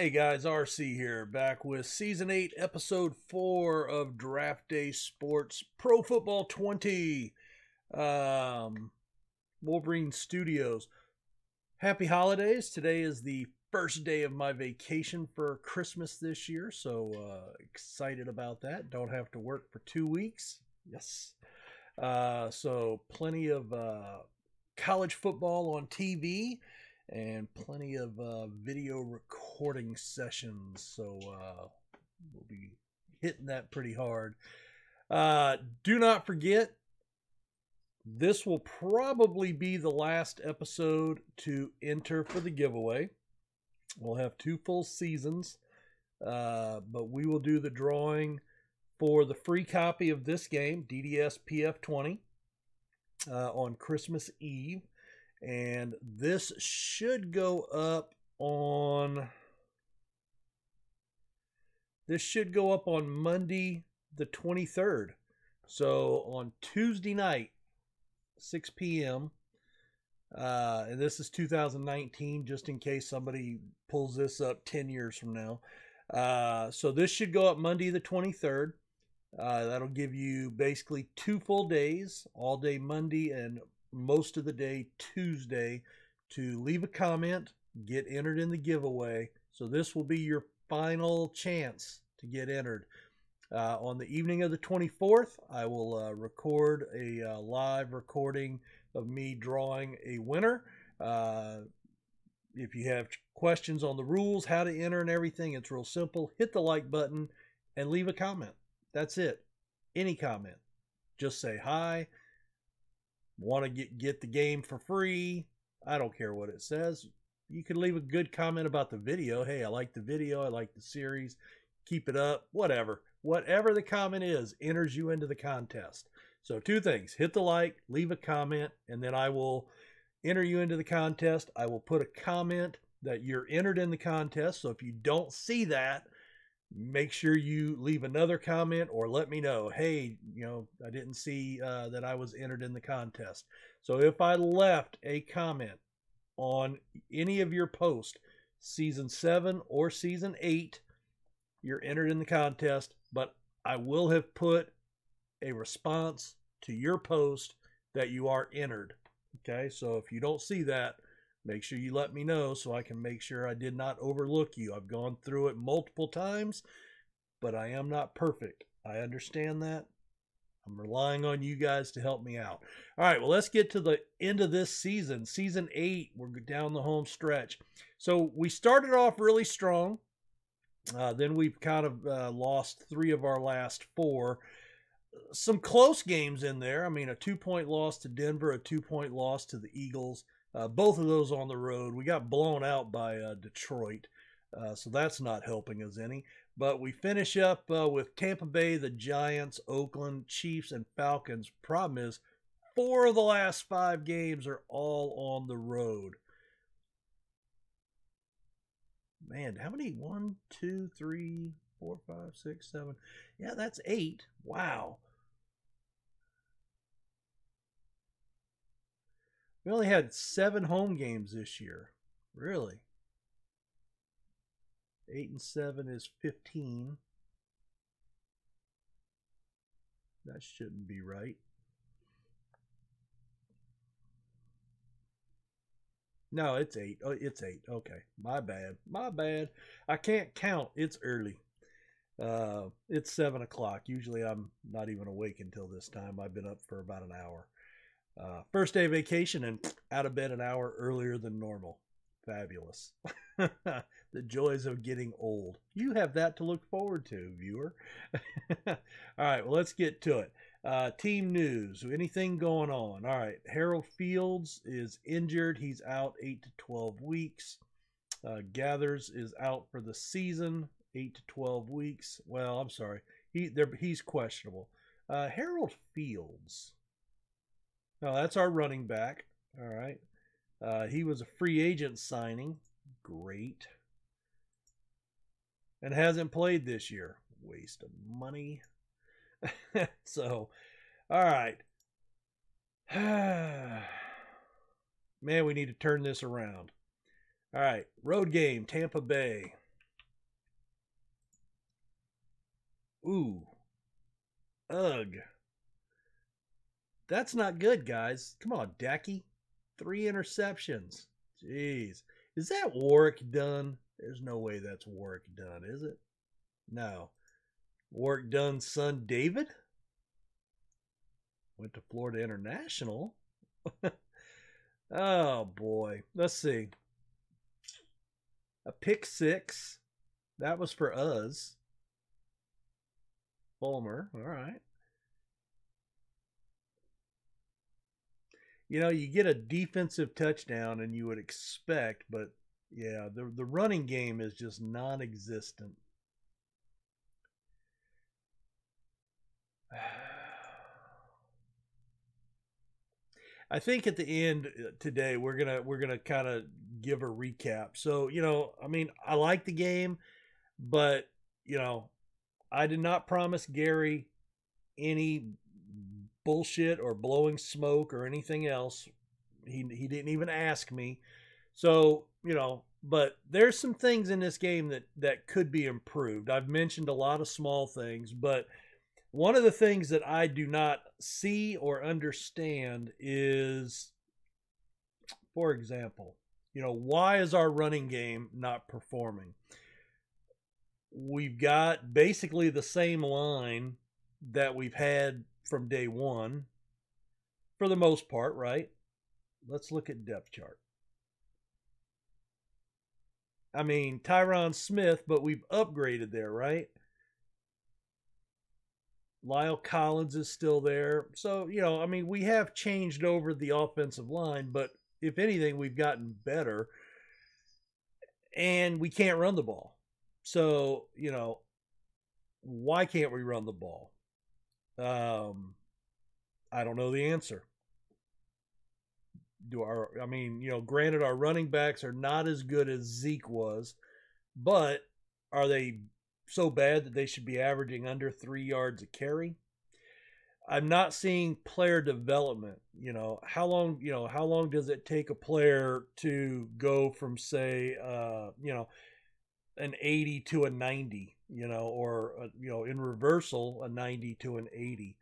Hey guys, RC here, back with Season 8, Episode 4 of Draft Day Sports Pro Football 20, Wolverine Studios. Happy holidays. Today is the first day of my vacation for Christmas this year, so excited about that. Don't have to work for 2 weeks. Yes. So plenty of college football on TV. And plenty of video recording sessions, so we'll be hitting that pretty hard. Do not forget, this will probably be the last episode to enter for the giveaway. We'll have 2 full seasons, but we will do the drawing for the free copy of this game, DDS PF20, on Christmas Eve. And this should go up on Monday the 23rd. So on Tuesday night, 6 p.m. And this is 2019, just in case somebody pulls this up 10 years from now. So this should go up Monday the 23rd. That'll give you basically 2 full days, all day Monday and most of the day Tuesday, to leave a comment, get entered in the giveaway. So this will be your final chance to get entered. On the evening of the 24th, I will record a live recording of me drawing a winner. If you have questions on the rules, how to enter and everything, it's real simple. Hit the like button and leave a comment. That's it. Any comment. Just say hi. Want to get the game for free. I don't care what it says. You can leave a good comment about the video. Hey, I like the video. I like the series. Keep it up. Whatever. Whatever the comment is, enters you into the contest. So 2 things. Hit the like, leave a comment, and then I will enter you into the contest. I will put a comment that you're entered in the contest. So if you don't see that, make sure you leave another comment or let me know, hey, you know, I didn't see that I was entered in the contest. So if I left a comment on any of your posts, Season 7 or Season 8, you're entered in the contest, but I will have put a response to your post that you are entered. Okay, so if you don't see that, make sure you let me know so I can make sure I did not overlook you. I've gone through it multiple times, but I am not perfect. I understand that. I'm relying on you guys to help me out. All right, well, let's get to the end of this season. Season 8, we're down the home stretch. So we started off really strong. Then we've kind of lost 3 of our last 4. Some close games in there. I mean, a 2-point loss to Denver, a 2-point loss to the Eagles. Both of those on the road. We got blown out by Detroit, so that's not helping us any. But we finish up with Tampa Bay, the Giants, Oakland, Chiefs, and Falcons. Problem is, 4 of the last 5 games are all on the road. Man, how many? 1, 2, 3, 4, 5, 6, 7. Yeah, that's 8. Wow. We only had 7 home games this year. Really? 8 and 7 is 15. That shouldn't be right. No, it's 8. Oh, it's 8. Okay. My bad. My bad. I can't count. It's early. It's 7 o'clock. Usually I'm not even awake until this time. I've been up for about an hour. First day of vacation and out of bed an hour earlier than normal. Fabulous. The joys of getting old. You have that to look forward to, viewer. All right, well, let's get to it. Team news. Anything going on? All right, Harold Fields is injured. He's out 8 to 12 weeks. Gathers is out for the season, 8 to 12 weeks. Well, I'm sorry. He's questionable. Harold Fields. No, that's our running back. All right. He was a free agent signing. Great. And hasn't played this year. Waste of money. So, all right. Man, we need to turn this around. All right. Road game, Tampa Bay. Ooh. Ugh. That's not good, guys. Come on, Decky. 3 interceptions. Jeez. Is that Warwick Dunn? There's no way that's Warwick Dunn, is it? No. Warwick Dunn's son, David? Went to Florida International? Oh, boy. Let's see. A pick 6. That was for us. Fulmer. All right. You know, you get a defensive touchdown and you would expect, but yeah, the running game is just non-existent. I think at the end today we're gonna kind of give a recap. So, you know, I mean, I like the game, but you know, I did not promise Gary any bullshit or blowing smoke or anything else. He didn't even ask me. So, you know, but there's some things in this game that could be improved. I've mentioned a lot of small things, but one of the things that I do not see or understand is, for example, you know, why is our running game not performing? We've got basically the same line that we've had from day one, for the most part, right? Let's look at depth chart. I mean, Tyron Smith, but we've upgraded there, right? Lyle Collins is still there. So, you know, I mean, we have changed over the offensive line, but if anything, we've gotten better. And we can't run the ball. So, you know, why can't we run the ball? I don't know the answer. I mean, you know, granted, our running backs are not as good as Zeke was, but are they so bad that they should be averaging under 3 yards a carry? I'm not seeing player development. You know, how long does it take a player to go from, say, you know, an 80 to a 90, you know, or, you know, in reversal, a 90 to an 80,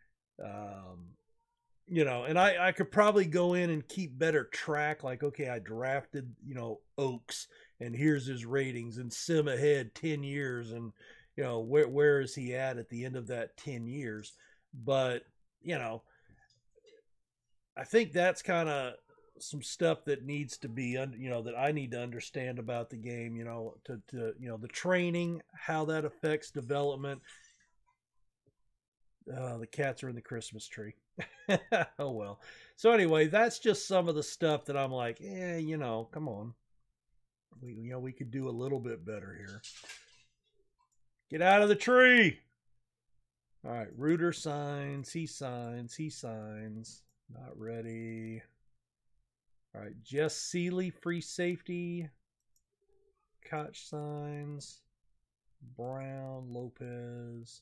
you know, and I could probably go in and keep better track. Like, okay, I drafted, you know, Oaks, and here's his ratings, and Sim ahead 10 years. And, you know, where is he at the end of that 10 years? But, you know, I think that's kind of some stuff that needs to be, you know, that I need to understand about the game, you know, to you know, the training, how that affects development. The cats are in the Christmas tree. Oh, well. So anyway, that's just some of the stuff that I'm like, eh, you know, come on. We, you know, we could do a little bit better here. Get out of the tree. All right, Reuter signs, he signs, he signs. Not ready. All right, Jess Seeley, free safety. Koch signs. Brown, Lopez.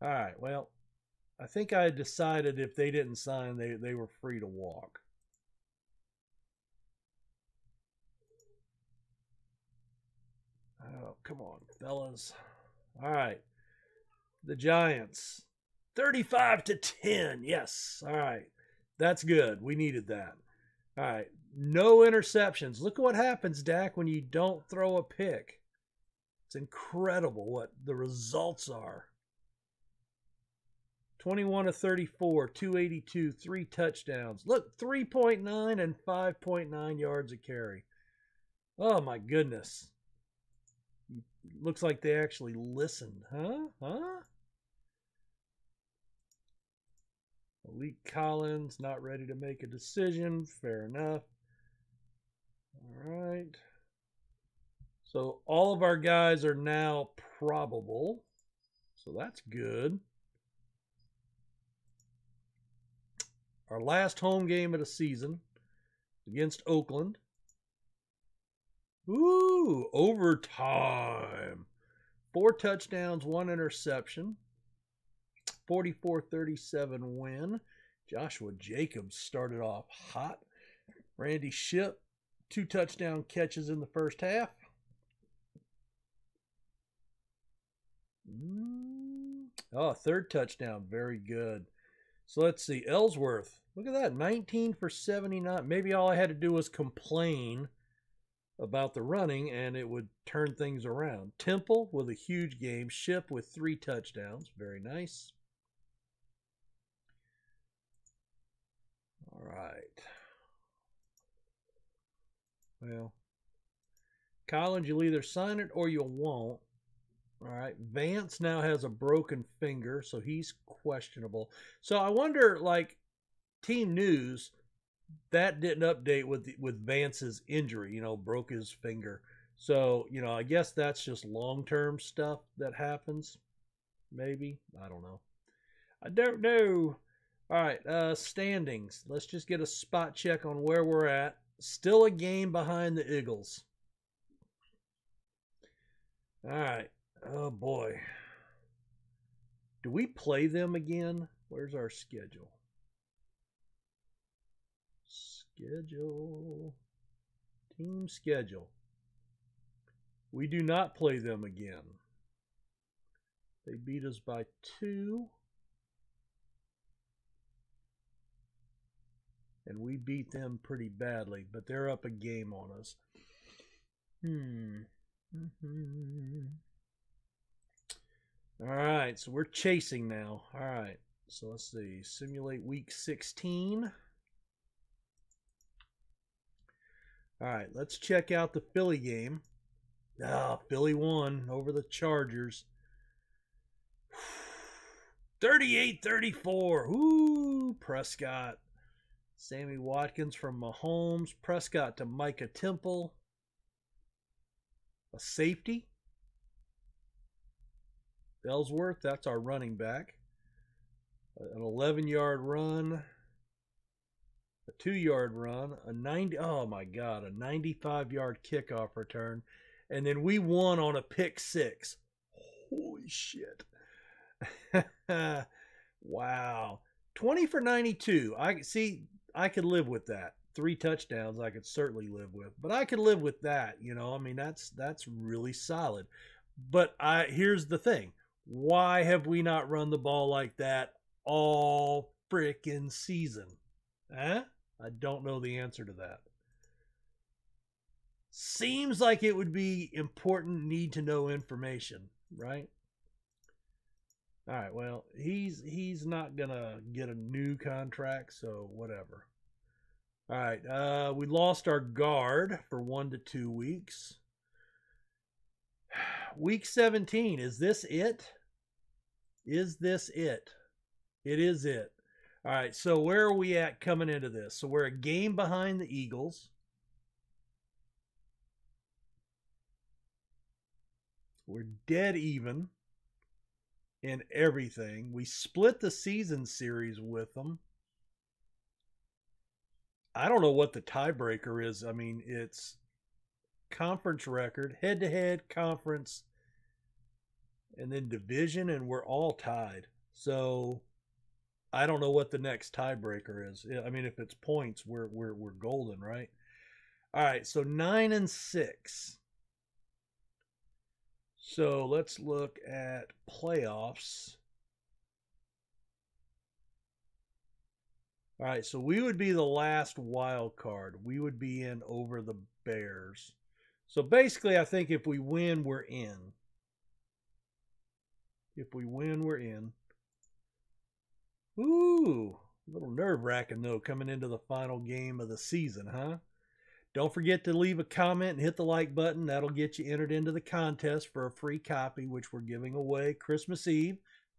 All right, well, I think I decided if they didn't sign, they were free to walk. Oh, come on, fellas. All right. The Giants. 35-10. Yes. All right. That's good. We needed that. All right. No interceptions. Look what happens, Dak, when you don't throw a pick. It's incredible what the results are. 21 of 34, 282, 3 touchdowns. Look, 3.9 and 5.9 yards a carry. Oh, my goodness. Looks like they actually listened, huh? Huh? Malik Collins, not ready to make a decision. Fair enough. All right. So all of our guys are now probable. So that's good. Our last home game of the season against Oakland. Ooh, overtime. 4 touchdowns, 1 interception. 44-37 win. Joshua Jacobs started off hot. Randy Shipp, 2 touchdown catches in the first half. Oh, third touchdown. Very good. So let's see. Ellsworth. Look at that. 19 for 79. Maybe all I had to do was complain about the running, and it would turn things around. Temple with a huge game. Ship with 3 touchdowns. Very nice. All right. Well, Collins, you'll either sign it or you won't. All right. Vance now has a broken finger, so he's questionable. So I wonder, like, team news, that didn't update with Vance's injury, you know, broke his finger. So, you know, I guess that's just long-term stuff that happens. Maybe. I don't know. I don't know. All right. Standings. Let's just get a spot check on where we're at. Still a game behind the Eagles. All right. Oh, boy. Do we play them again? Where's our schedule? Schedule. Team schedule. We do not play them again. They beat us by 2. And we beat them pretty badly, but they're up a game on us. All right, so we're chasing now. All right, so let's see. Simulate week 16. All right, let's check out the Philly game. Ah, Philly won over the Chargers. 38-34. Ooh, Prescott. Sammy Watkins from Mahomes. Prescott to Micah Temple. A safety. Ellsworth, that's our running back. An 11-yard run. A 2-yard run. Oh, my God. A 95-yard kickoff return. And then we won on a pick 6. Holy shit. Wow. 20 for 92. I could live with that. 3 touchdowns I could certainly live with. But I could live with that, you know. I mean, that's really solid. But here's the thing. Why have we not run the ball like that all freaking season? Huh? I don't know the answer to that. Seems like it would be important need-to-know information, right? All right, well, he's not going to get a new contract, so whatever. All right, we lost our guard for 1 to 2 weeks. Week 17, is this it? Is this it? It is it. All right, so where are we at coming into this? So we're a game behind the Eagles. We're dead even in everything. We split the season series with them. I don't know what the tiebreaker is. I mean, it's conference record, head-to-head conference, and then division, and we're all tied. So I don't know what the next tiebreaker is. I mean, if it's points, we're golden, right? All right, so 9 and 6. So let's look at playoffs. All right, so we would be the last wild card. We would be in over the Bears. So basically, I think if we win, we're in. If we win, we're in. Ooh, a little nerve-wracking, though, coming into the final game of the season, huh? Don't forget to leave a comment and hit the like button. That'll get you entered into the contest for a free copy, which we're giving away Christmas Eve.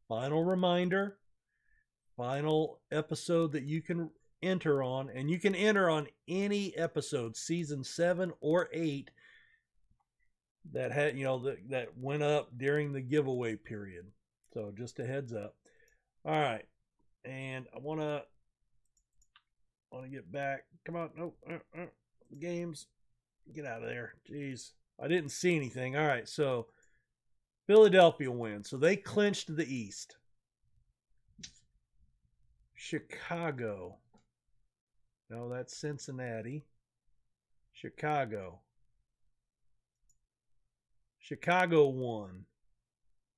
Final reminder, final episode that you can enter on. And you can enter on any episode, season 7 or 8, that had, you know, that went up during the giveaway period. So just a heads up. All right, and I wanna get back. Come on, no games, get out of there. Jeez, I didn't see anything. All right, so Philadelphia wins, so they clinched the East. Chicago. No, that's Cincinnati. Chicago. Chicago won.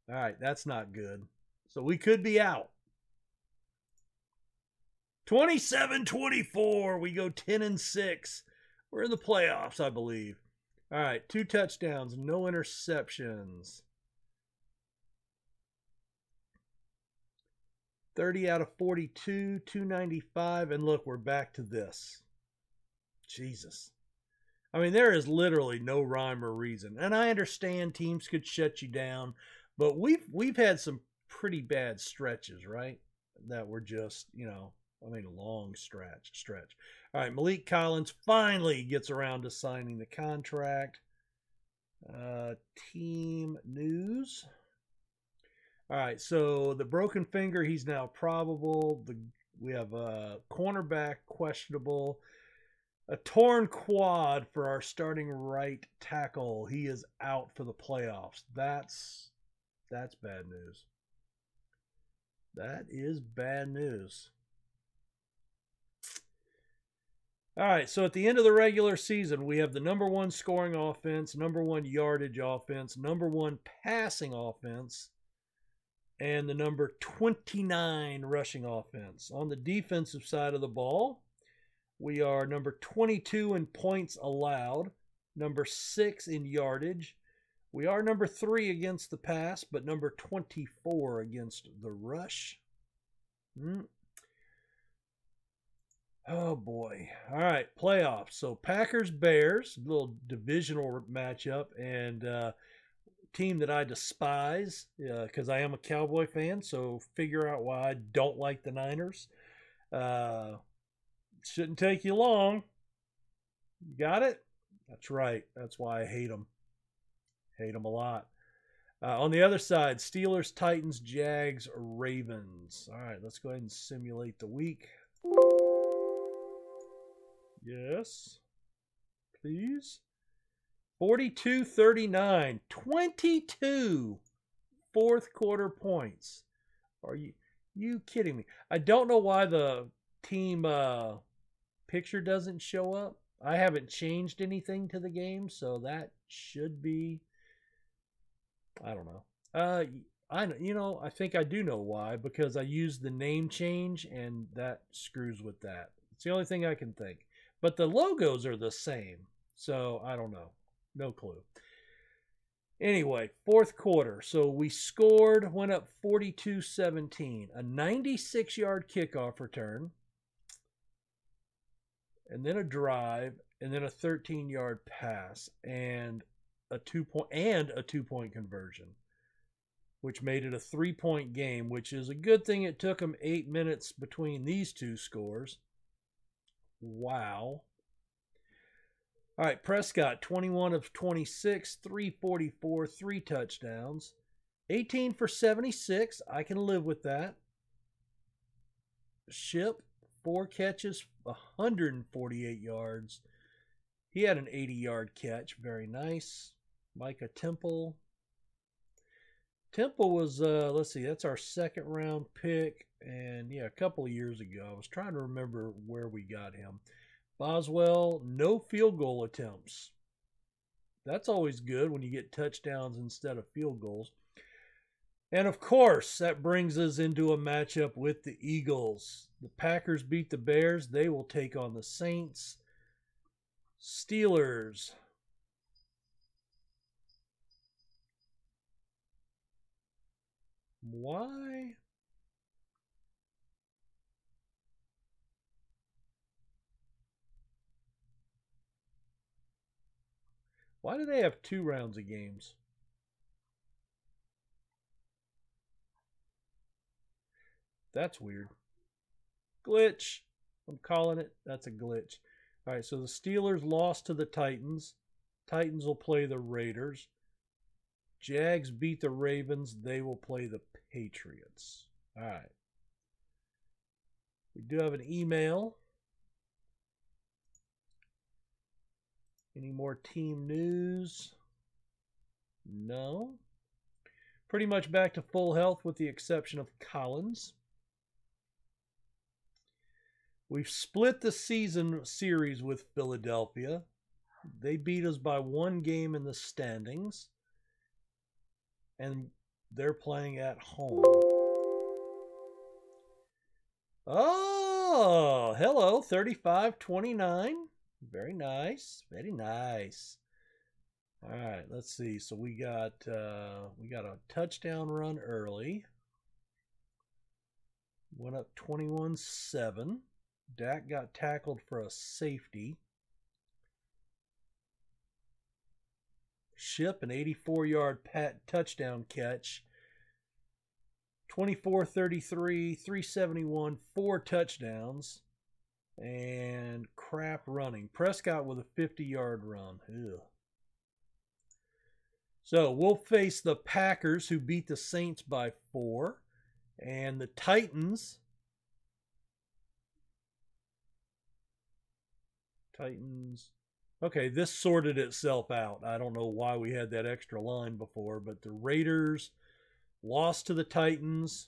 All right, that's not good. So we could be out. 27-24. We go 10-6. We're in the playoffs, I believe. All right, 2 touchdowns, no interceptions. 30 out of 42, 295. And look, we're back to this. Jesus. I mean, there is literally no rhyme or reason. And I understand teams could shut you down, but we've had some pretty bad stretches, right? That were just, you know, I mean, long stretch. All right, Malik Collins finally gets around to signing the contract. Team news. All right, so the broken finger, he's now probable. We have a cornerback questionable. A torn quad for our starting right tackle. He is out for the playoffs. That's bad news. That is bad news. All right, so at the end of the regular season, we have the #1 scoring offense, #1 yardage offense, #1 passing offense, and the #29 rushing offense. On the defensive side of the ball, we are #22 in points allowed, #6 in yardage. We are #3 against the pass, but #24 against the rush. Oh, boy. All right, playoffs. So Packers-Bears, little divisional matchup, and team that I despise because I am a Cowboy fan, so figure out why I don't like the Niners. Shouldn't take you long. You got it? That's right. That's why I hate them. Hate them a lot. On the other side, Steelers, Titans, Jags, Ravens. All right, let's go ahead and simulate the week. Yes. Please. 42-39. 22 fourth quarter points. Are you kidding me? I don't know why the team picture doesn't show up. I haven't changed anything to the game, so that should be, I don't know. I think I do know why, because I used the name change and that screws with that. It's the only thing I can think. But the logos are the same, so I don't know. No clue. Anyway, fourth quarter. So we scored, went up 42-17. A 96-yard kickoff return, and then a drive, and then a 13-yard pass, and a two-point conversion, which made it a 3-point game, which is a good thing. It took them 8 minutes between these two scores. Wow. All right, Prescott, 21 of 26, 344, 3 touchdowns. 18 for 76. I can live with that. Ship, 4 catches, 148 yards. He had an 80-yard catch. Very nice. Micah Temple. Temple was, let's see, that's our second-round pick. And, yeah, a couple of years ago. I was trying to remember where we got him. Boswell, no field goal attempts. That's always good when you get touchdowns instead of field goals. And, of course, that brings us into a matchup with the Eagles. The Packers beat the Bears. They will take on the Saints. Steelers. Why? Why do they have 2 rounds of games? That's weird. Glitch. I'm calling it. That's a glitch. All right, so the Steelers lost to the Titans. Titans will play the Raiders. Jags beat the Ravens. They will play the Patriots. All right. We do have an email. Any more team news? No. Pretty much back to full health with the exception of Collins. We've split the season series with Philadelphia. They beat us by 1 game in the standings. And they're playing at home. Oh, hello, 35-29. Very nice, very nice. All right, let's see. So we got a touchdown run early. Went up 21-7. Dak got tackled for a safety. Ship an 84-yard touchdown catch. 24-33, 371, 4 touchdowns, and crap running. Prescott with a 50-yard run. Ew. So we'll face the Packers, who beat the Saints by 4, and the Titans. Okay, this sorted itself out. I don't know why we had that extra line before, but the Raiders lost to the Titans,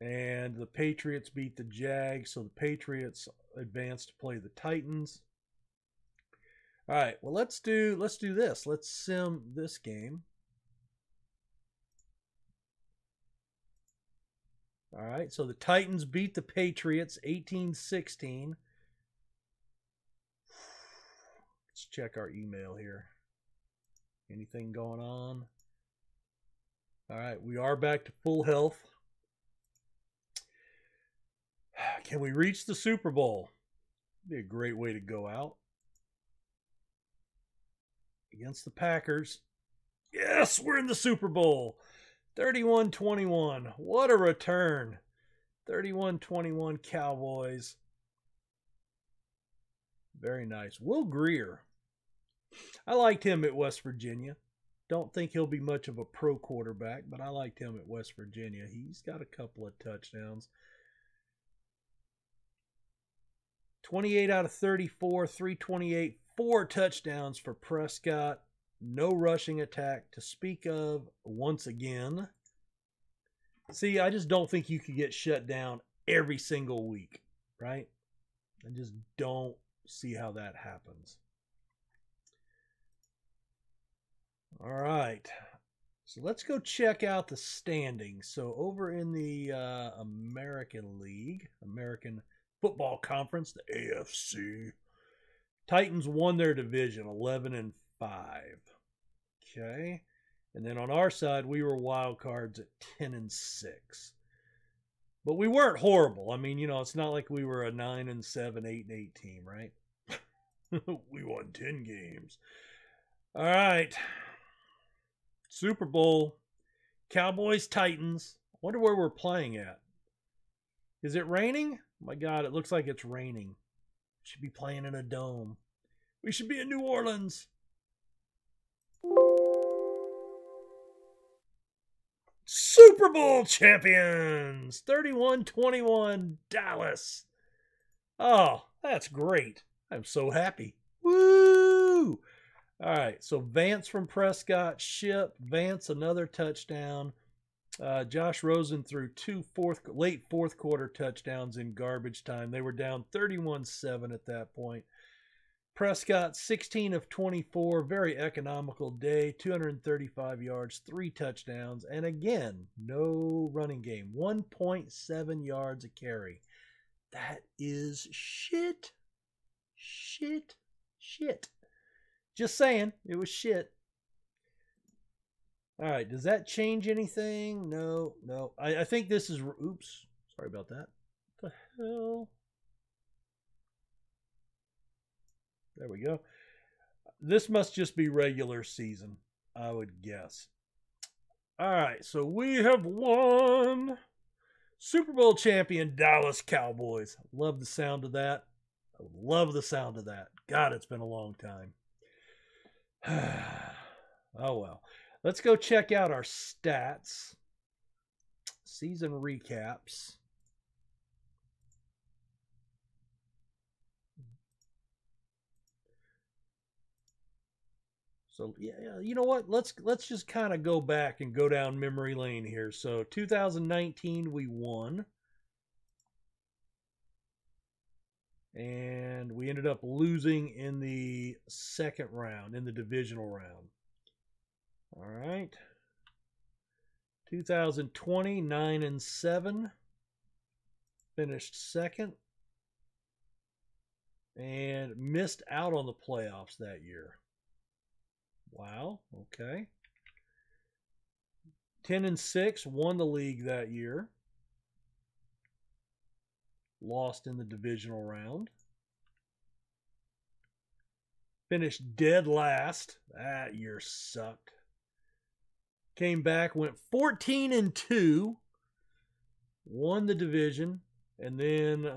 and the Patriots beat the Jags, so the Patriots advanced to play the Titans. All right, well, let's do this. Let's sim this game. All right, so the Titans beat the Patriots 18-16. Let's check our email here. Anything going on? All right, we are back to full health. Can we reach the Super Bowl? That'd be a great way to go out. Against the Packers. Yes, we're in the Super Bowl. 31-21. What a return. 31-21 Cowboys. Very nice. Will Grier. I liked him at West Virginia. Don't think he'll be much of a pro quarterback, but I liked him at West Virginia. He's got a couple of touchdowns. 28 out of 34, 328, 4 touchdowns for Prescott. No rushing attack to speak of once again. See, I just don't think you could get shut down every single week, right? I just don't see how that happens. All right, so let's go check out the standings. So over in the American League, American Football Conference, the AFC, Titans won their division 11-5. Okay, and then on our side, we were wild cards at 10-6. But we weren't horrible. I mean, you know, it's not like we were a 9-7, 8-8 team, right? We won 10 games. All right. Super Bowl, Cowboys, Titans. I wonder where we're playing at. Is it raining? Oh my God, it looks like it's raining. We should be playing in a dome. We should be in New Orleans. Super Bowl champions, 31-21 Dallas. Oh, that's great. I'm so happy. Woo! All right, so Vance from Prescott, Ship, Vance, another touchdown. Josh Rosen threw 2 late fourth quarter touchdowns in garbage time. They were down 31-7 at that point. Prescott, 16 of 24, very economical day, 235 yards, 3 touchdowns, and again, no running game, 1.7 yards a carry. That is shit, shit, shit. Just saying, it was shit. All right, does that change anything? No, no. I think this is... Oops, sorry about that. What the hell? There we go. This must just be regular season, I would guess. All right, so we have won. Super Bowl champion Dallas Cowboys. Love the sound of that. I love the sound of that. God, it's been a long time. Oh, well. Let's go check out our stats. Season recaps. So, yeah, you know what? Let's just kind of go back and go down memory lane here. So, 2019, we won. And we ended up losing in the second round, in the divisional round. All right. 2020, 9-7. finished second and missed out on the playoffs that year. Wow, okay. 10-6, won the league that year. Lost in the divisional round. Finished dead last. That year sucked. Came back, went 14-2, won the division, and then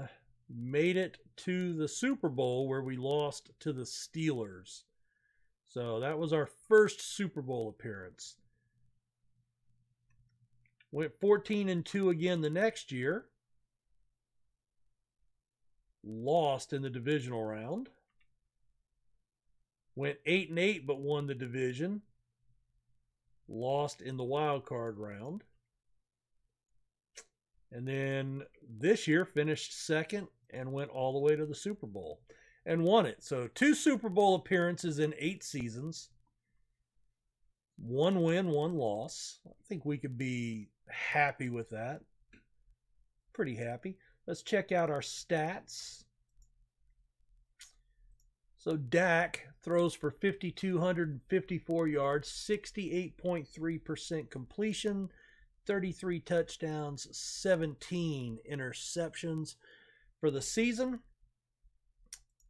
made it to the Super Bowl where we lost to the Steelers. So that was our first Super Bowl appearance. Went 14-2 again the next year. Lost in the divisional round. Went 8-8 but won the division. Lost in the wild card round. And then this year finished second and went all the way to the Super Bowl and won it. So 2 Super Bowl appearances in 8 seasons. 1 win, 1 loss. I think we could be happy with that. Pretty happy. Let's check out our stats. So Dak throws for 5,254 yards, 68.3% completion, 33 touchdowns, 17 interceptions for the season.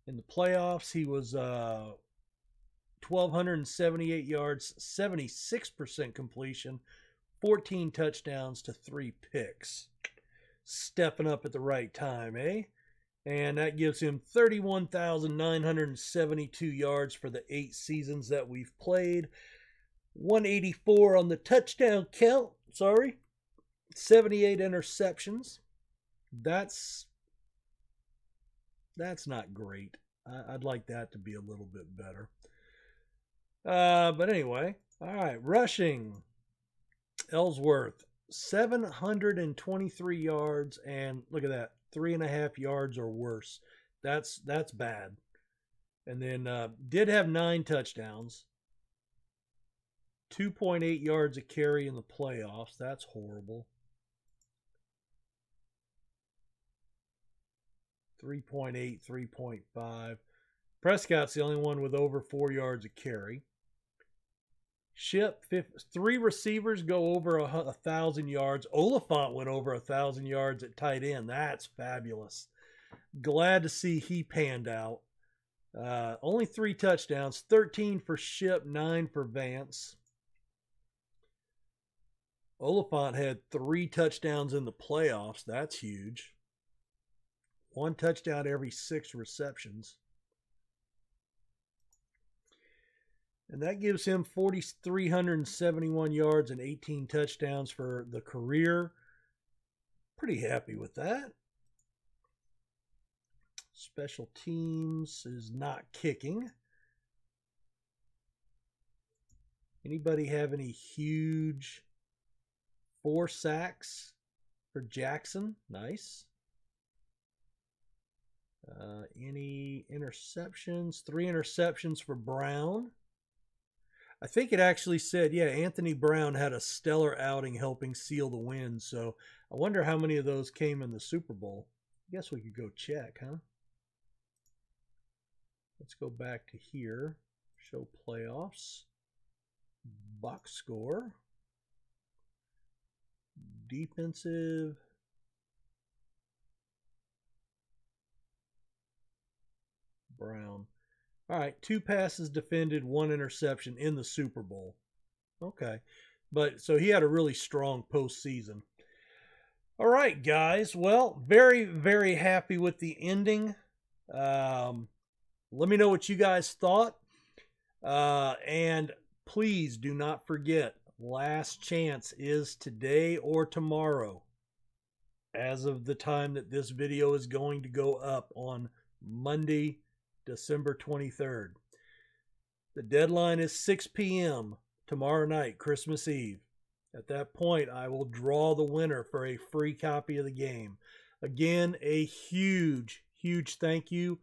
In the playoffs, he was 1,278 yards, 76% completion, 14 touchdowns to 3 picks. Stepping up at the right time, eh? And that gives him 31,972 yards for the 8 seasons that we've played. 184 on the touchdown count. Sorry. 78 interceptions. That's not great. I'd like that to be a little bit better. But anyway. All right. Rushing. Ellsworth. 723 yards. And look at that. 3.5 yards or worse. That's bad. And then did have 9 touchdowns. 2.8 yards a carry in the playoffs. That's horrible. 3.8, 3.5. Prescott's the only one with over 4 yards a carry. Ship, 3 receivers go over 1,000 yards. Olafant went over 1,000 yards at tight end. That's fabulous. Glad to see he panned out. Only 3 touchdowns, 13 for Ship, 9 for Vance. Olafant had 3 touchdowns in the playoffs. That's huge. 1 touchdown every 6 receptions. And that gives him 4,371 yards and 18 touchdowns for the career. Pretty happy with that. Special teams is not kicking. Anybody have any huge 4 sacks for Jackson? Nice. Any interceptions? 3 interceptions for Brown. I think it actually said, yeah, Anthony Brown had a stellar outing helping seal the win. So I wonder how many of those came in the Super Bowl. I guess we could go check, huh? Let's go back to here. Show playoffs. Box score. Defensive. Brown. All right, 2 passes defended, 1 interception in the Super Bowl. Okay. But so he had a really strong postseason. All right, guys. Well, very, very happy with the ending. Let me know what you guys thought. And please do not forget, last chance is today or tomorrow. As of the time that this video is going to go up on Monday, December 23rd. The deadline is 6 p.m. tomorrow night, Christmas Eve. At that point, I will draw the winner for a free copy of the game. Again, a huge, huge thank you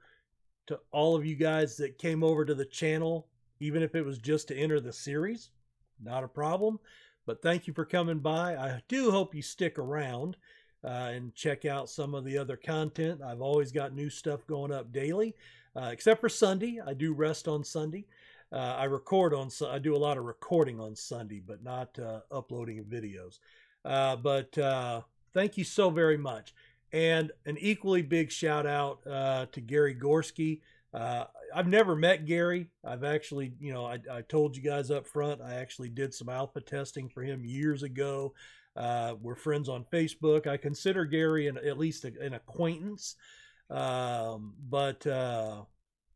to all of you guys that came over to the channel, even if it was just to enter the series. Not a problem, but thank you for coming by. I do hope you stick around. and check out some of the other content. I've always got new stuff going up daily, except for Sunday. I do rest on Sunday. I do a lot of recording on Sunday, but not uploading videos. But thank you so very much. And an equally big shout out to Gary Gorski. I've never met Gary. I've actually, you know, I told you guys up front, I actually did some alpha testing for him years ago. We're friends on Facebook. I consider Gary at least an acquaintance. But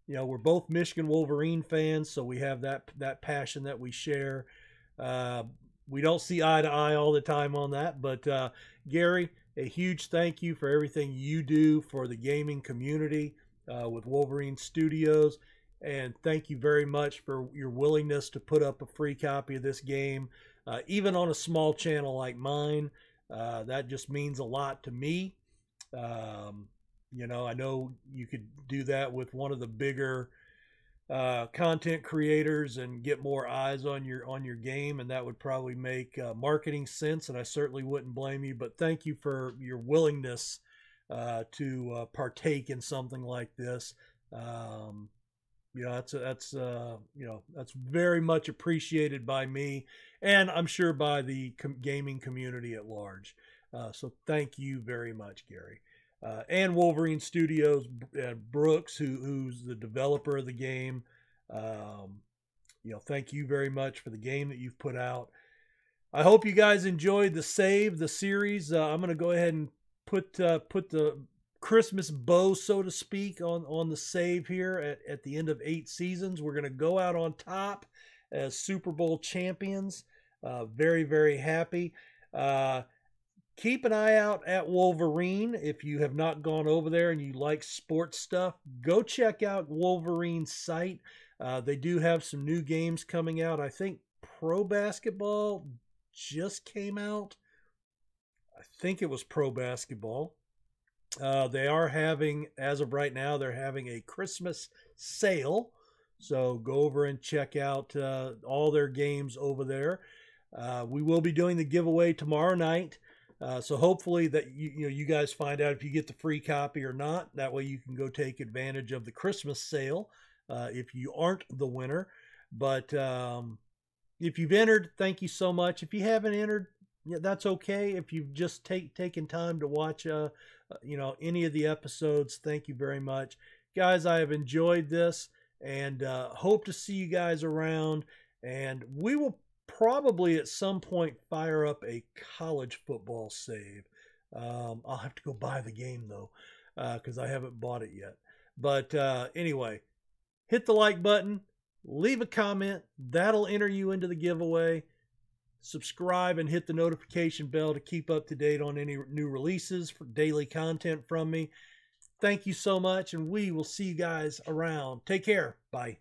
you know, we're both Michigan Wolverine fans, so we have that passion that we share. We don't see eye to eye all the time on that, but Gary, a huge thank you for everything you do for the gaming community with Wolverine Studios, and thank you very much for your willingness to put up a free copy of this game, even on a small channel like mine. That just means a lot to me. You know, I know you could do that with one of the bigger content creators and get more eyes on your game, and that would probably make marketing sense, and I certainly wouldn't blame you, but thank you for your willingness to partake in something like this. You know, that's you know, that's very much appreciated by me, and I'm sure by the gaming community at large. So thank you very much, Gary. And Wolverine Studios, Brooks, who's the developer of the game. You know, thank you very much for the game that you've put out. I hope you guys enjoyed the save, the series. I'm going to go ahead and put the Christmas bow, so to speak, on the save here at the end of 8 seasons. We're going to go out on top as Super Bowl champions. Very, very happy. Keep an eye out at Wolverine. If you have not gone over there and you like sports stuff, go check out Wolverine's site. They do have some new games coming out. I think Pro Basketball just came out. I think it was Pro Basketball. They are having, as of right now, they're having a Christmas sale. So go over and check out all their games over there. We will be doing the giveaway tomorrow night. So hopefully that you guys find out if you get the free copy or not. That way you can go take advantage of the Christmas sale if you aren't the winner. But if you've entered, thank you so much. If you haven't entered, yeah, that's okay. If you've just taken time to watch you know, any of the episodes, thank you very much. Guys, I have enjoyed this, and hope to see you guys around, and we will probably at some point fire up a college football save. I'll have to go buy the game though, because I haven't bought it yet. But anyway, hit the like button, leave a comment. That'll enter you into the giveaway. Subscribe and hit the notification bell to keep up to date on any new releases for daily content from me. Thank you so much, and we will see you guys around. Take care. Bye.